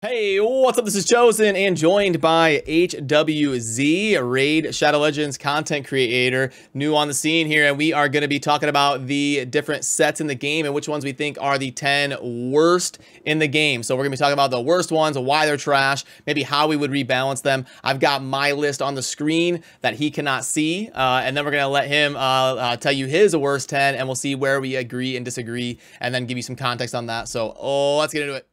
Hey, what's up? This is Chosen and joined by HWZ, Raid Shadow Legends content creator, new on the scene here, and we are going to be talking about the different sets in the game and which ones we think are the 10 worst in the game. So we're going to be talking about the worst ones, why they're trash, maybe how we would rebalance them. I've got my list on the screen that he cannot see, and then we're going to let him tell you his worst 10, and we'll see where we agree and disagree, and then give you some context on that. So let's get into it.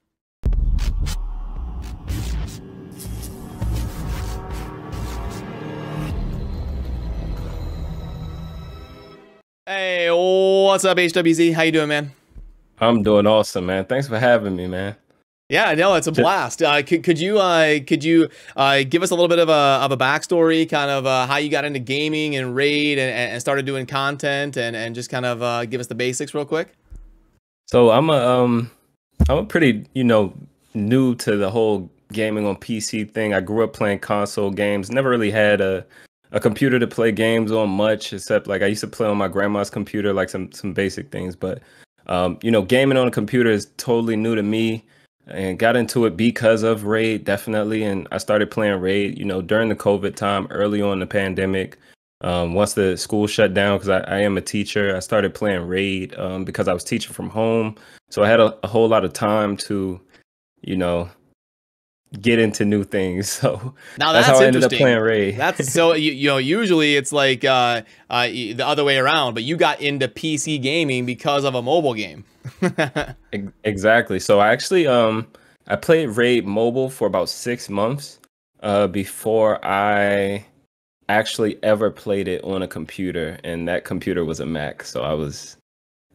Hey, what's up, HWZ? How you doing, man? I'm doing awesome, man. Thanks for having me, man. Yeah, no, it's a blast. Could you give us a little bit of a backstory, kind of how you got into gaming and Raid and started doing content, and just kind of give us the basics real quick? So I'm a pretty new to the whole gaming on PC thing. I grew up playing console games. Never really had a computer to play games on much, except like I used to play on my grandma's computer, like some basic things. But gaming on a computer is totally new to me, and got into it because of Raid, definitely. And I started playing Raid, during the COVID time, early on in the pandemic. Once the school shut down, because I am a teacher, I started playing Raid because I was teaching from home, so I had a whole lot of time to, get into new things. So now that's how I ended up playing Raid. That's so usually it's like the other way around, but you got into PC gaming because of a mobile game. Exactly. So I actually I played Raid mobile for about 6 months before I actually ever played it on a computer, and that computer was a Mac, so I was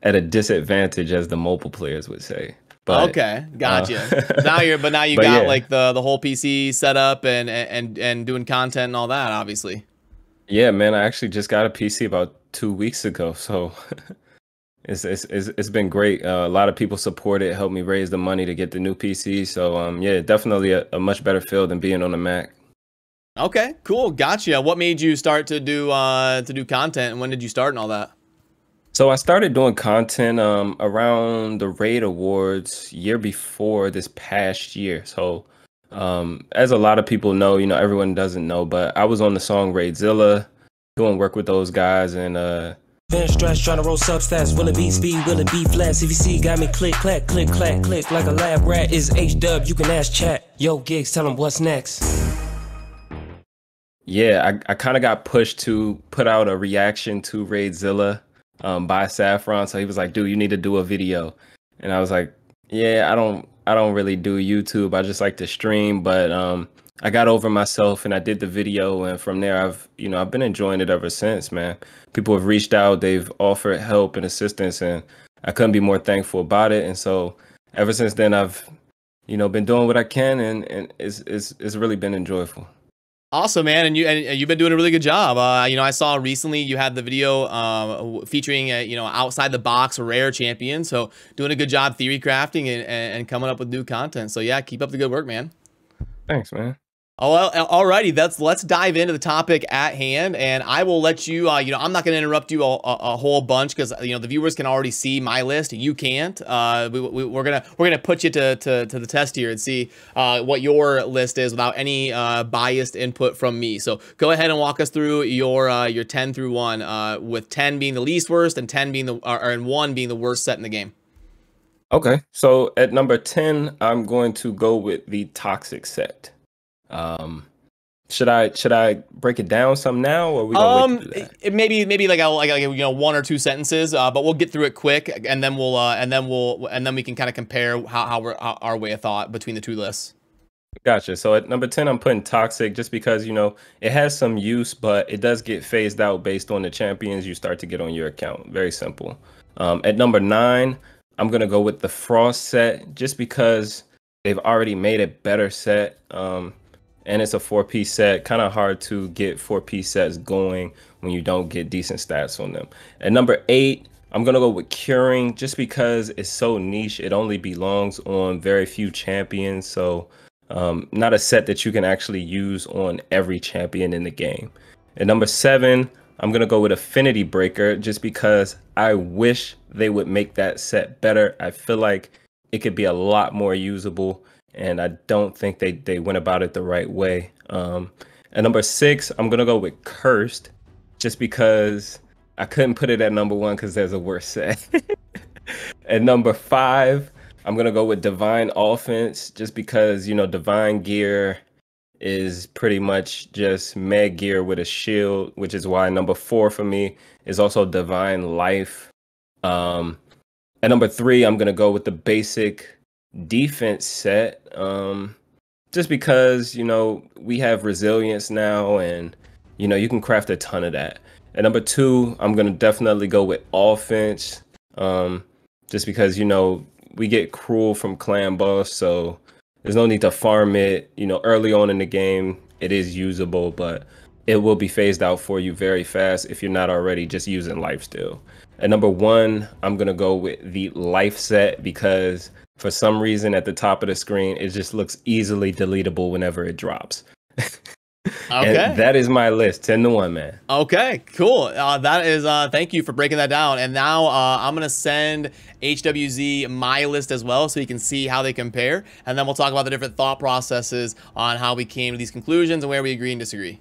at a disadvantage, as the mobile players would say. But, okay, gotcha. Now you got like the whole PC set up and doing content and all that, obviously. Yeah, man, I actually just got a PC about 2 weeks ago, so it's been great. A lot of people support it, helped me raise the money to get the new PC. So yeah, definitely a much better feel than being on a Mac. Okay, cool, gotcha. What made you start to do content, and when did you start and all that? So I started doing content around the Raid Awards year before this past year. So as a lot of people know, everyone doesn't know, but I was on the song Raidzilla, doing work with those guys, and been stressed trying to roll substats. Will it be speed? Will it be flats? If you see, got me click, clack, click, clack, click like a lab rat. Is HW? You can ask chat. Yo, Gigs, tell them what's next. Yeah, I kind of got pushed to put out a reaction to Raidzilla by Saffron. So he was like, dude, you need to do a video. And I was like, yeah, I don't really do YouTube. I just like to stream. But I got over myself and I did the video, and from there I've been enjoying it ever since, man. People have reached out, they've offered help and assistance, and I couldn't be more thankful about it. And so ever since then I've been doing what I can, and it's really been enjoyable. Awesome, man, and you've been doing a really good job. I saw recently you had the video featuring outside the box rare champion. So doing a good job theory crafting and coming up with new content. So yeah, keep up the good work, man. Thanks, man. Oh, alrighty, let's dive into the topic at hand, and I will let you. I'm not going to interrupt you a whole bunch, because the viewers can already see my list. You can't. We're gonna put you to the test here and see what your list is without any biased input from me. So go ahead and walk us through your 10 through 1, with 10 being the least worst and 10 being and 1 being the worst set in the game. Okay, so at number 10, I'm going to go with the toxic set. Should I break it down some now, or are we gonna wait to do that? Maybe like 1 or 2 sentences, but we'll get through it quick, and then we can kind of compare how our way of thought between the two lists. Gotcha. So at number 10, I'm putting toxic, just because it has some use, but it does get phased out based on the champions you start to get on your account. Very simple. At number 9, I'm gonna go with the frost set, just because they've already made a better set. And it's a 4-piece set. Kind of hard to get 4-piece sets going when you don't get decent stats on them. At number 8, I'm going to go with curing, just because it's so niche. It only belongs on very few champions. So not a set that you can actually use on every champion in the game. At number 7, I'm going to go with Affinity Breaker, just because I wish they would make that set better. I feel like it could be a lot more usable. and I don't think they went about it the right way. At number 6, I'm gonna go with Cursed, just because I couldn't put it at number 1 because there's a worse set. At number 5, I'm gonna go with Divine Offense, just because, you know, Divine Gear is pretty much just Meg Gear with a shield, which is why number 4 for me is also Divine Life. At number 3, I'm gonna go with the basic defense set, just because, you know, we have resilience now, and, you know, you can craft a ton of that. At number 2, I'm gonna definitely go with offense, just because, you know, we get Cruel from Clan Boss, so there's no need to farm it. You know, early on in the game, it is usable, but it will be phased out for you very fast if you're not already just using lifesteal. At number 1, I'm gonna go with the life set, because for some reason at the top of the screen, it just looks easily deletable whenever it drops. Okay. And that is my list, 10-1, man. Okay, cool. That is, thank you for breaking that down. And now I'm going to send HWZ my list as well, so you can see how they compare. And then we'll talk about the different thought processes on how we came to these conclusions and where we agree and disagree.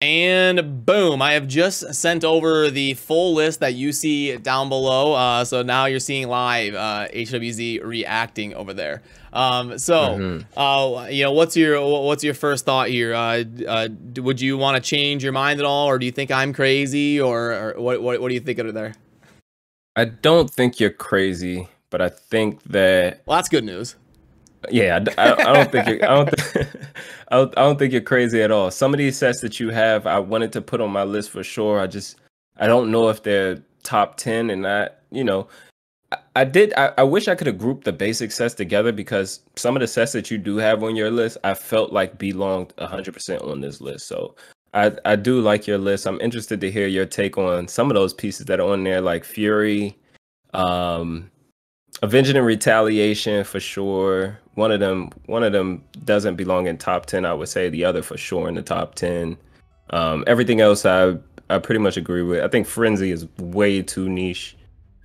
And boom, I have just sent over the full list that you see down below. So now you're seeing live HWZ reacting over there. You know, what's your first thought here? Would you want to change your mind at all, or do you think I'm crazy, or what do you think of it there? I don't think you're crazy, but I think that, well, that's good news. Yeah, I don't think you're crazy at all. Some of these sets that you have, I wanted to put on my list for sure. I don't know if they're top 10, and I wish I could have grouped the basic sets together, because some of the sets that you do have on your list, I felt like belonged 100% on this list. So I do like your list. I'm interested to hear your take on some of those pieces that are on there, like Fury, Avenging and Retaliation for sure. One of them doesn't belong in top 10. I would say the other for sure in the top 10. Everything else I pretty much agree with. I think Frenzy is way too niche.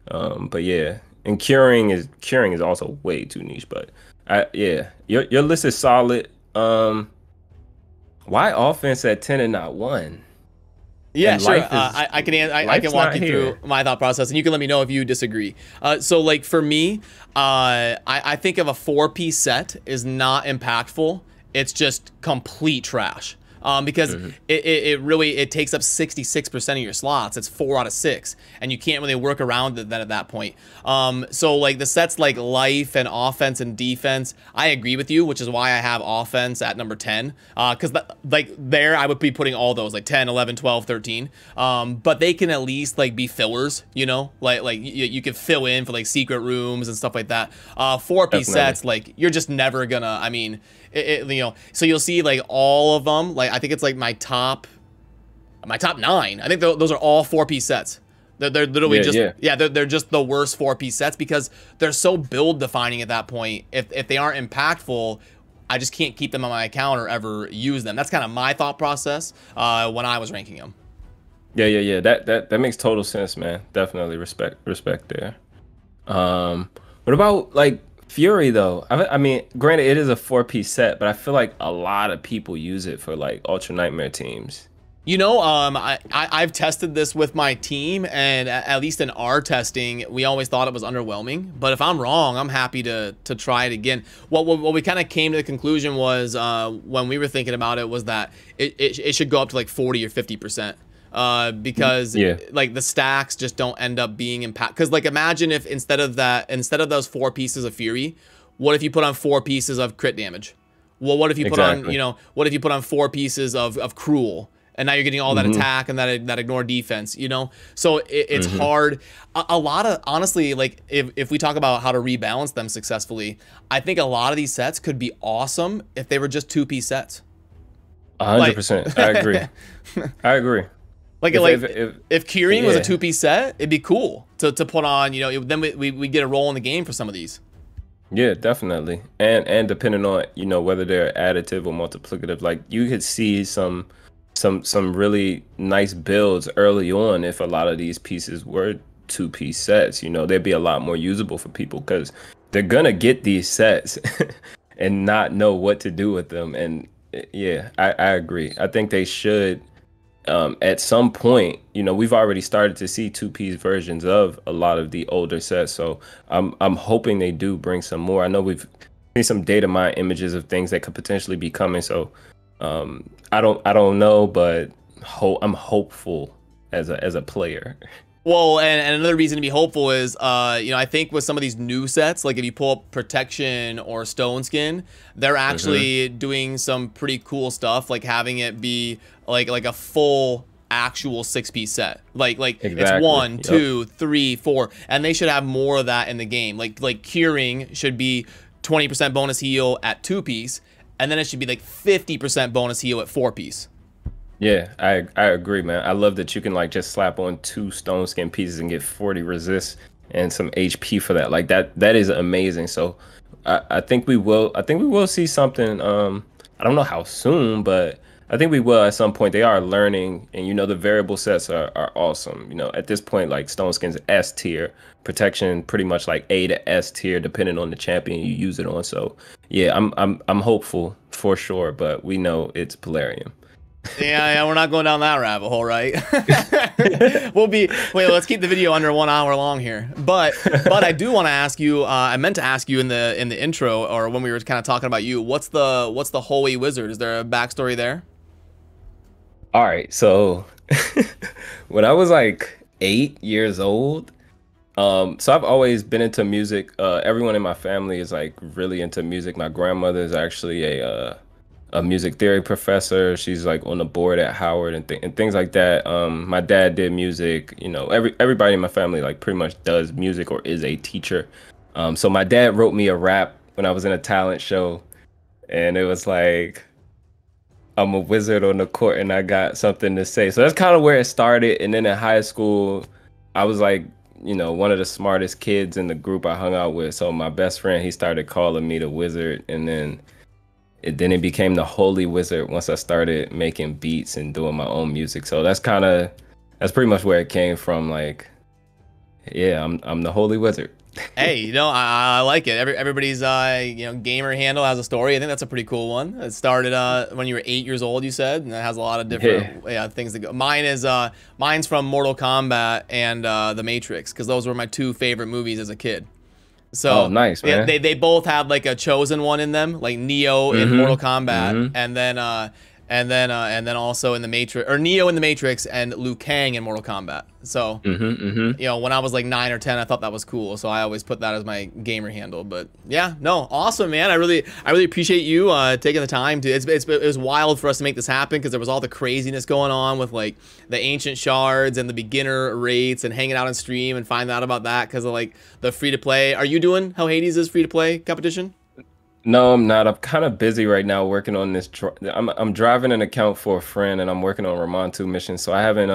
But yeah, and Curing is also way too niche. But yeah, your list is solid. Why offense at 10 and not 1? Yeah, sure. I can walk you through my thought process, and you can let me know if you disagree. So, like, for me, I think of a 4-piece set is not impactful. It's just complete trash, because it really takes up 66% of your slots. It's 4 out of 6, and you can't really work around that at that point. So, like, the sets like life and offense and defense, I agree with you, which is why I have offense at number 10, because like there I would be putting all those, like, 10 11 12 13, but they can at least, like, be fillers, you know, like you can fill in for, like, secret rooms and stuff like that. 4-piece sets, like, you're just never gonna, I mean, you know, so you'll see, like, all of them, like, I think it's like my top 9. I think those are all 4-piece sets. They're literally they're just the worst 4-piece sets, because they're so build defining at that point. If they aren't impactful, I just can't keep them on my account or ever use them. That's kind of my thought process when I was ranking them. Yeah. That makes total sense, man. Definitely respect there. What about, like, Fury, though? I mean, granted, it is a 4-piece set, but I feel like a lot of people use it for, like, Ultra Nightmare teams. You know, I've tested this with my team, and at least in our testing, we always thought it was underwhelming. But if I'm wrong, I'm happy to try it again. What we kind of came to the conclusion was, when we were thinking about it, was that it should go up to, like, 40 or 50%. Because like the stacks just don't end up being impact. Because, like, imagine if instead of those 4 pieces of Fury, what if you put on 4 pieces of crit damage? Well, what if you put on, you know, what if you put on 4 pieces of Cruel? And now you're getting all that attack and that ignore defense, you know? So it's hard. A lot of, honestly, like, if we talk about how to rebalance them successfully, I think a lot of these sets could be awesome if they were just 2-piece sets. 100%. Like, I agree. Like if Curing was a 2-piece set, it'd be cool to put on, you know, then we get a role in the game for some of these. Yeah, definitely. And depending on, you know, whether they're additive or multiplicative, like, you could see some really nice builds early on if a lot of these pieces were 2-piece sets. You know, they'd be a lot more usable for people, because they're going to get these sets and not know what to do with them. And yeah, I agree. I think they should, at some point, you know, we've already started to see 2P's versions of a lot of the older sets. So I'm hoping they do bring some more. I know we've seen some data mine images of things that could potentially be coming. So I don't know, but I'm hopeful as a player. Well, and another reason to be hopeful is, you know, I think with some of these new sets, like if you pull up Protection or Stone Skin, they're actually doing some pretty cool stuff, like having it be like a full actual 6-piece set. Like exactly. It's 1, 2, 3, 4, and they should have more of that in the game. Like Curing should be 20% bonus heal at 2-piece, and then it should be like 50% bonus heal at 4-piece. Yeah, I agree, man. I love that you can like just slap on 2 Stone Skin pieces and get 40 resist and some HP for that. Like that is amazing. So I think we will. I think we will see something. I don't know how soon, but I think we will at some point. They are learning, and you know the variable sets are awesome. You know, at this point, like Stone Skin's S tier, Protection pretty much like A to S tier, depending on the champion you use it on. So yeah, I'm hopeful for sure, but we know it's Plarium. Yeah, we're not going down that rabbit hole, right? Let's keep the video under 1 hour long here. But I do want to ask you. I meant to ask you in the intro or when we were kind of talking about you. What's the Holy Wizard? Is there a backstory there? All right, so when I was like 8 years old, so I've always been into music. Everyone in my family is like really into music. My grandmother is actually a music theory professor. She's like on the board at Howard and things like that. My dad did music. You know, everybody in my family like pretty much does music or is a teacher. So my dad wrote me a rap when I was in a talent show, and it was like, I'm a wizard on the court and I got something to say. So that's kind of where it started. And then in high school, I was like, you know, one of the smartest kids in the group I hung out with. So my best friend, he started calling me the wizard, and then it became the Holy Wizard once I started making beats and doing my own music. So that's pretty much where it came from. Like, yeah, I'm the Holy Wizard. Hey, you know, I like it. Everybody's you know, gamer handle has a story. I think that's a pretty cool one. It started when you were 8 years old, you said, and it has a lot of different things that go. Mine is mine's from Mortal Kombat and The Matrix, because those were my two favorite movies as a kid. So, oh, nice, man. They both have like a Chosen one in them, like Neo in Mortal Kombat, and then also in the Matrix, or Neo in the Matrix and Liu Kang in Mortal Kombat. So you know, when I was like 9 or 10, I thought that was cool, so I always put that as my gamer handle. But yeah, no, awesome, man. I really appreciate you taking the time to. It was wild for us to make this happen, because there was all the craziness going on with like the ancient shards and the beginner rates and hanging out on stream and finding out about that because of like the free to play. Are you doing Hell Hades is free to play competition? No, I'm not. I'm kind of busy right now working on this. I'm driving an account for a friend, and I'm working on Ramon 2 missions, so I haven't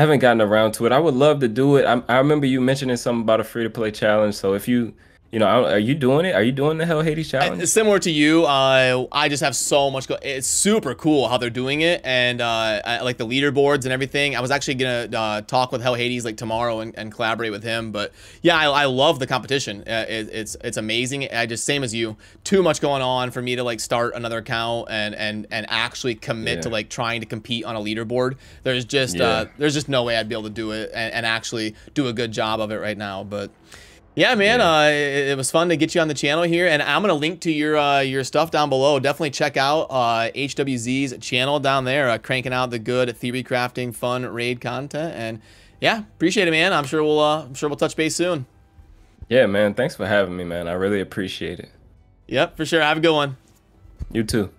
gotten around to it. I would love to do it. I remember you mentioning something about a free to play challenge. So if you know, are you doing it? Are you doing the Hell Hades challenge? Similar to you, I just have so much. It's super cool how they're doing it, and like the leaderboards and everything. I was actually gonna talk with Hell Hades like tomorrow and collaborate with him. But yeah, I love the competition. It's amazing. I just, same as you, too much going on for me to like start another account and actually commit to like trying to compete on a leaderboard. There's just no way I'd be able to do it and actually do a good job of it right now. But yeah, man, it was fun to get you on the channel here, and I'm gonna link to your stuff down below. Definitely check out HWZ's channel down there, cranking out the good theory crafting, fun raid content, and yeah, appreciate it, man. I'm sure we'll touch base soon. Yeah, man, thanks for having me, man. I really appreciate it. Yep, for sure. Have a good one. You too.